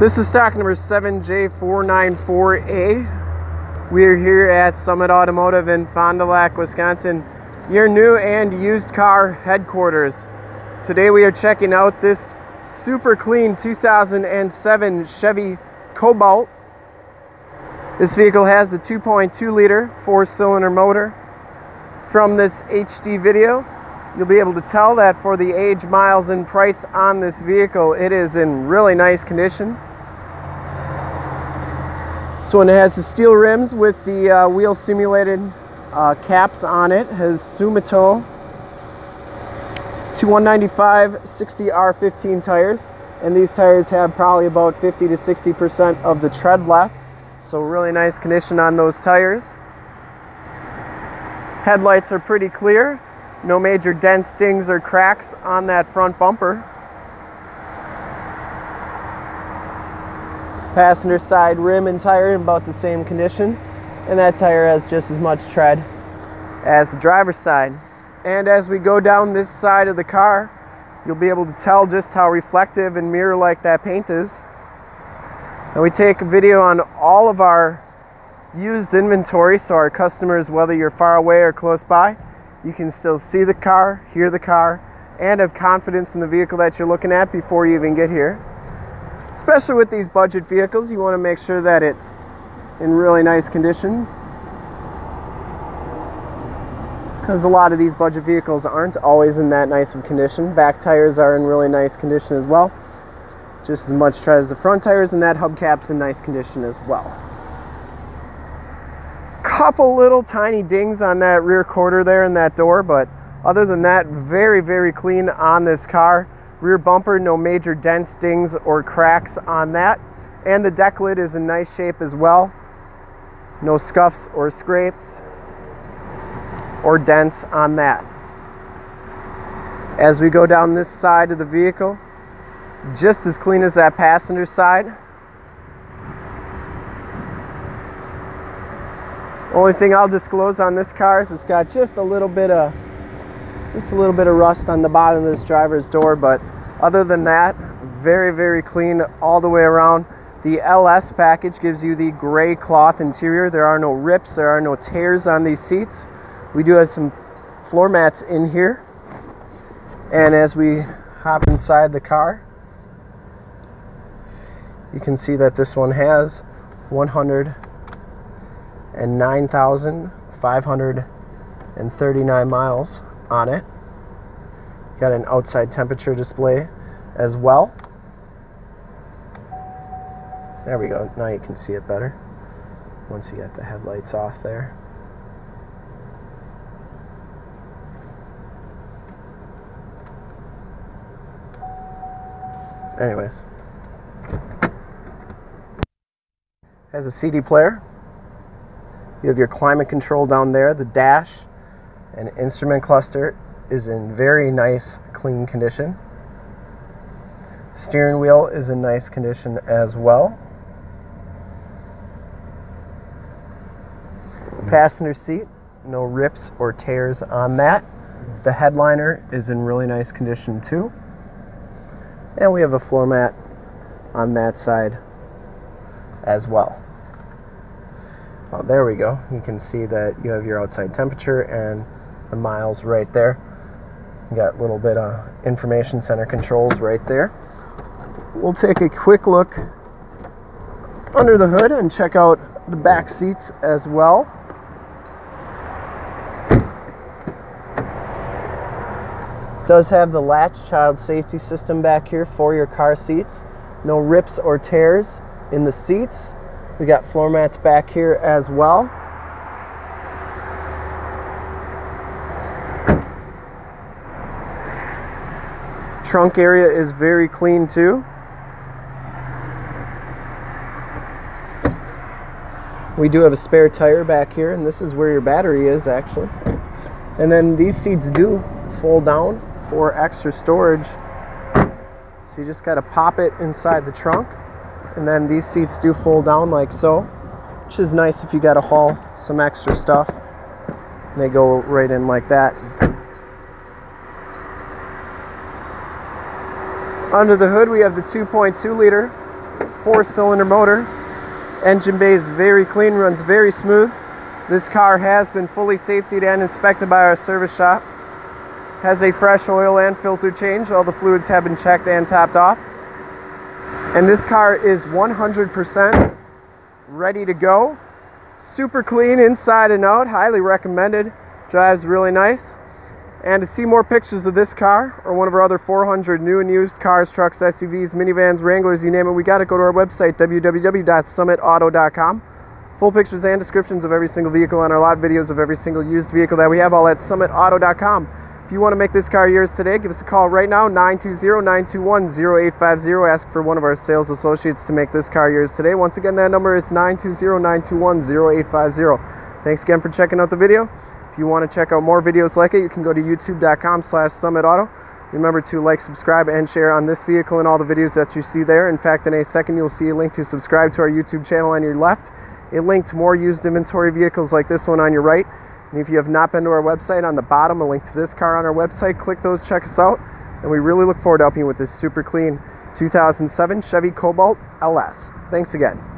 This is stock number 7J494A. We are here at Summit Automotive in Fond du Lac, Wisconsin, your new and used car headquarters. Today we are checking out this super clean 2007 Chevy Cobalt. This vehicle has the 2.2 liter 4-cylinder motor. From this HD video, you'll be able to tell that for the age, miles, and price on this vehicle, it is in really nice condition. This one has the steel rims with the wheel simulated caps on it. It has Sumitomo 2195/60R15 tires, and these tires have probably about 50 to 60% of the tread left, so really nice condition on those tires. Headlights are pretty clear. No major dents, dings, or cracks on that front bumper. Passenger side rim and tire in about the same condition, and that tire has just as much tread as the driver's side. And as we go down this side of the car, you'll be able to tell just how reflective and mirror-like that paint is. And we take a video on all of our used inventory, so our customers, whether you're far away or close by, you can still see the car, hear the car, and have confidence in the vehicle that you're looking at before you even get here. Especially with these budget vehicles, you want to make sure that it's in really nice condition, because a lot of these budget vehicles aren't always in that nice of condition. Back tires are in really nice condition as well, just as much tread as the front tires, and that hubcap's in nice condition as well. Couple little tiny dings on that rear quarter there in that door, but other than that, very, very clean on this car. Rear bumper, no major dents, dings, or cracks on that, and the deck lid is in nice shape as well. No scuffs or scrapes or dents on that. As we go down this side of the vehicle, just as clean as that passenger side. Only thing I'll disclose on this car is it's got just a little bit of rust on the bottom of this driver's door, but other than that, very, very clean all the way around. The LS package gives you the gray cloth interior. There are no rips, there are no tears on these seats. We do have some floor mats in here. And as we hop inside the car, you can see that this one has 109,539 miles on it. Got an outside temperature display as well. There we go. Now you can see it better once you get the headlights off there. Anyways, has a CD player. You have your climate control down there. The dash and instrument cluster is in very nice, clean condition. Steering wheel is in nice condition as well. Passenger seat, no rips or tears on that. The headliner is in really nice condition too. And we have a floor mat on that side as well. Oh, there we go. You can see that you have your outside temperature and the miles right there. You got a little bit of information center controls right there. We'll take a quick look under the hood and check out the back seats as well. It does have the latch child safety system back here for your car seats. No rips or tears in the seats. We got floor mats back here as well. Trunk area is very clean too. We do have a spare tire back here, and this is where your battery is actually. And then these seats do fold down for extra storage. So you just gotta pop it inside the trunk. And then these seats do fold down like so, which is nice if you got to haul some extra stuff. They go right in like that. Under the hood, we have the 2.2 liter four-cylinder motor. Engine bay is very clean, runs very smooth. This car has been fully safetied and inspected by our service shop. Has a fresh oil and filter change. All the fluids have been checked and topped off. And this car is 100% ready to go. Super clean inside and out, highly recommended. Drives really nice. And to see more pictures of this car or one of our other 400 new and used cars, trucks, SUVs, minivans, Wranglers, you name it, we got to go to our website, www.summitauto.com. Full pictures and descriptions of every single vehicle on our lot, videos of every single used vehicle that we have, all at summitauto.com. If you want to make this car yours today, give us a call right now, 920-921-0850. Ask for one of our sales associates to make this car yours today. Once again, that number is 920-921-0850. Thanks again for checking out the video. If you want to check out more videos like it, you can go to youtube.com/summitauto. Remember to like, subscribe, and share on this vehicle and all the videos that you see there. In fact, in a second, you'll see a link to subscribe to our YouTube channel on your left, a link to more used inventory vehicles like this one on your right. And if you have not been to our website, on the bottom, a link to this car on our website. Click those, check us out. And we really look forward to helping you with this super clean 2007 Chevy Cobalt LS. Thanks again.